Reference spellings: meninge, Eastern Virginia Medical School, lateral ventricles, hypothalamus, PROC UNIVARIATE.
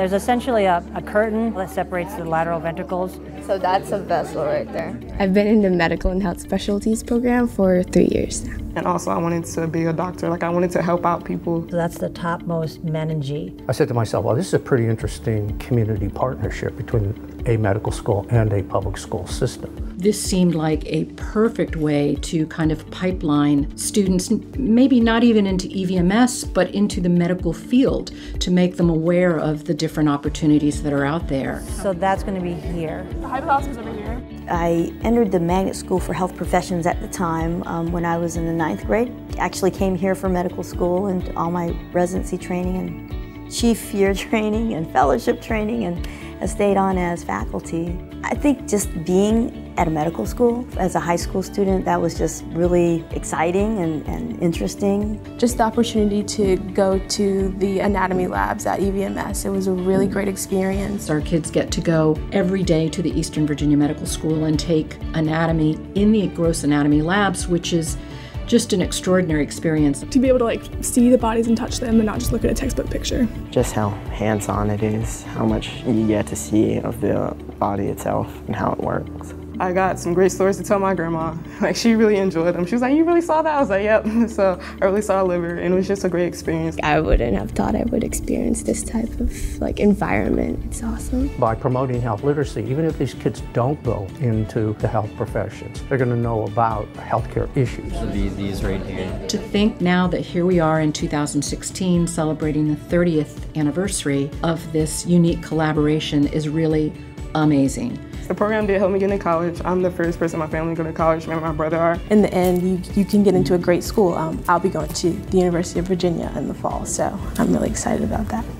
There's essentially a curtain that separates the lateral ventricles. So that's a vessel right there. I've been in the medical and health specialties program for 3 years now. And also I wanted to be a doctor, like I wanted to help out people. So that's the topmost meninge. I said to myself, well, this is a pretty interesting community partnership between a medical school and a public school system. This seemed like a perfect way to kind of pipeline students, maybe not even into EVMS, but into the medical field to make them aware of the different opportunities that are out there. So that's going to be here. The hypothalamus is over here. I entered the magnet school for health professions at the time when I was in the 9th grade. I actually came here for medical school and all my residency training and chief year training and fellowship training, and I stayed on as faculty. I think just being at a medical school as a high school student, that was just really exciting and interesting. Just the opportunity to go to the anatomy labs at EVMS, it was a really great experience. Our kids get to go every day to the Eastern Virginia Medical School and take anatomy in the gross anatomy labs, which is just an extraordinary experience. To be able to see the bodies and touch them and not just look at a textbook picture. Just how hands-on it is, how much you get to see of the body itself and how it works. I got some great stories to tell my grandma. Like, she really enjoyed them. She was like, "You really saw that?" I was like, "Yep." So I really saw a liver, and it was just a great experience. I wouldn't have thought I would experience this type of environment. It's awesome. By promoting health literacy, even if these kids don't go into the health professions, they're going to know about healthcare issues. These right here. To think now that here we are in 2016, celebrating the 30th anniversary of this unique collaboration is really amazing. The program did help me get into college. I'm the first person in my family to go to college, me and my brother are. In the end, you can get into a great school. I'll be going to the University of Virginia in the fall, so I'm really excited about that.